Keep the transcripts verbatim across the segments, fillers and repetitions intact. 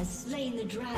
has slain the dragon.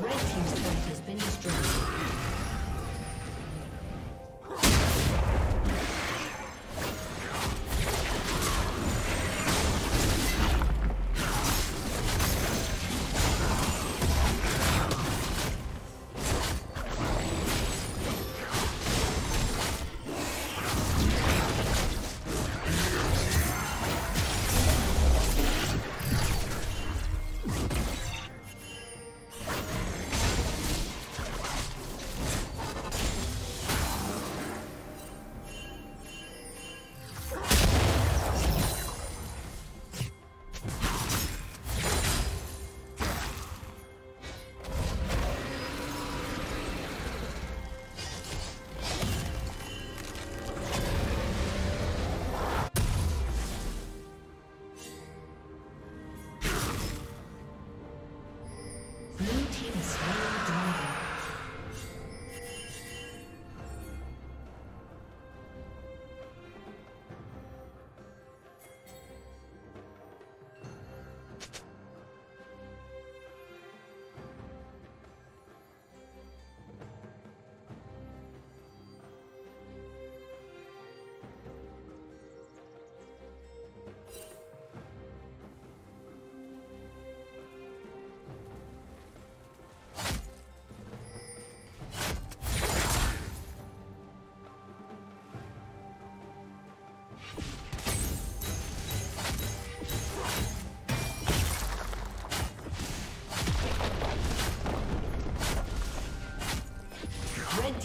Red team's turret has been destroyed.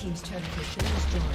team's turret has been destroyed.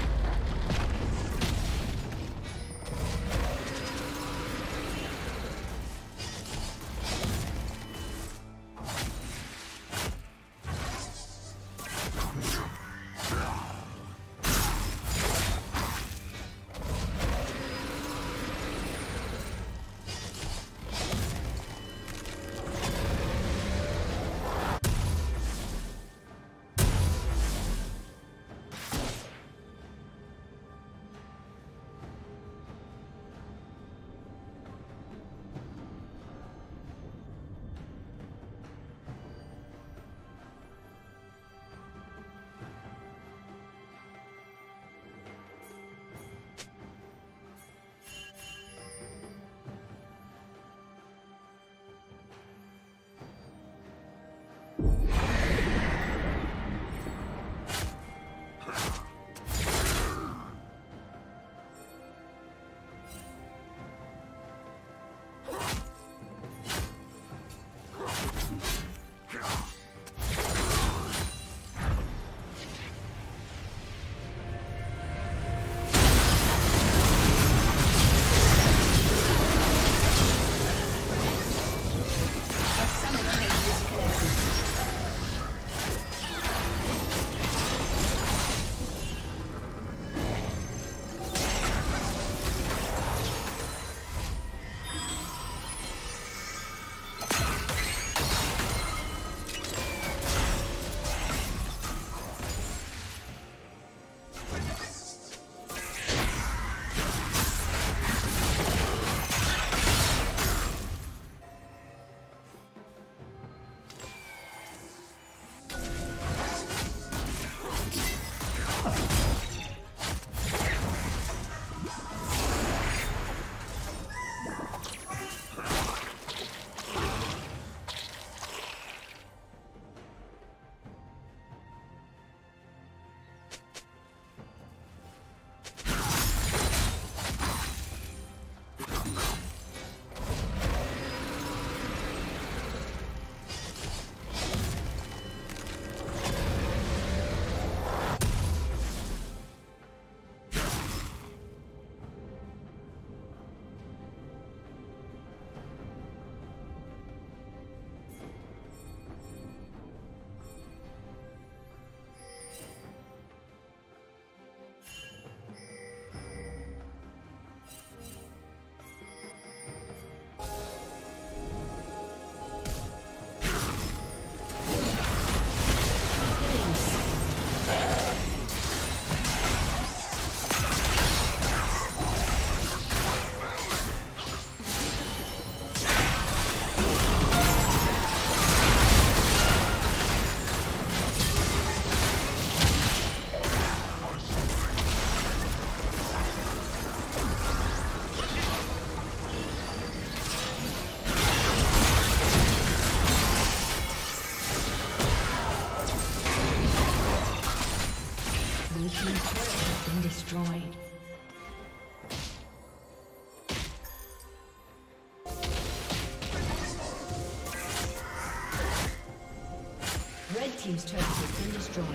Team's turret has been destroyed.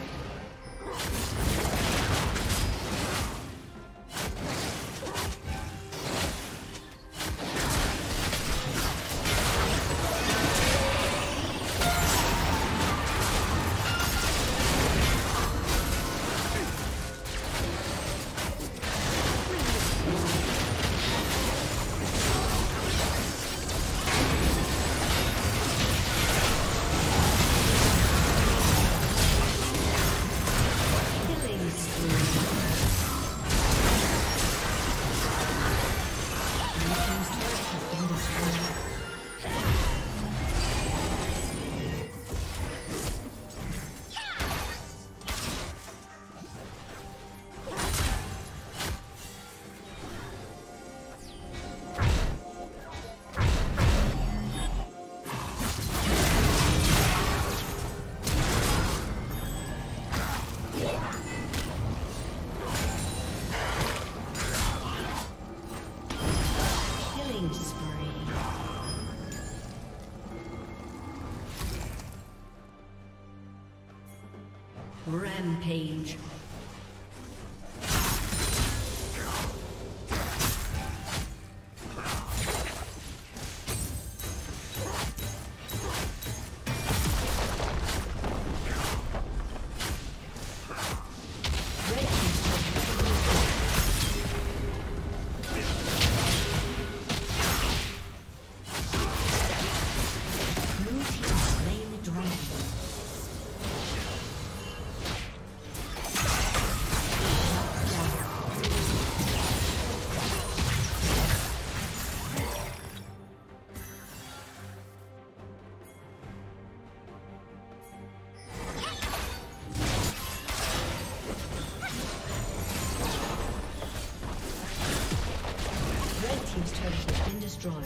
Rampage. destroyed.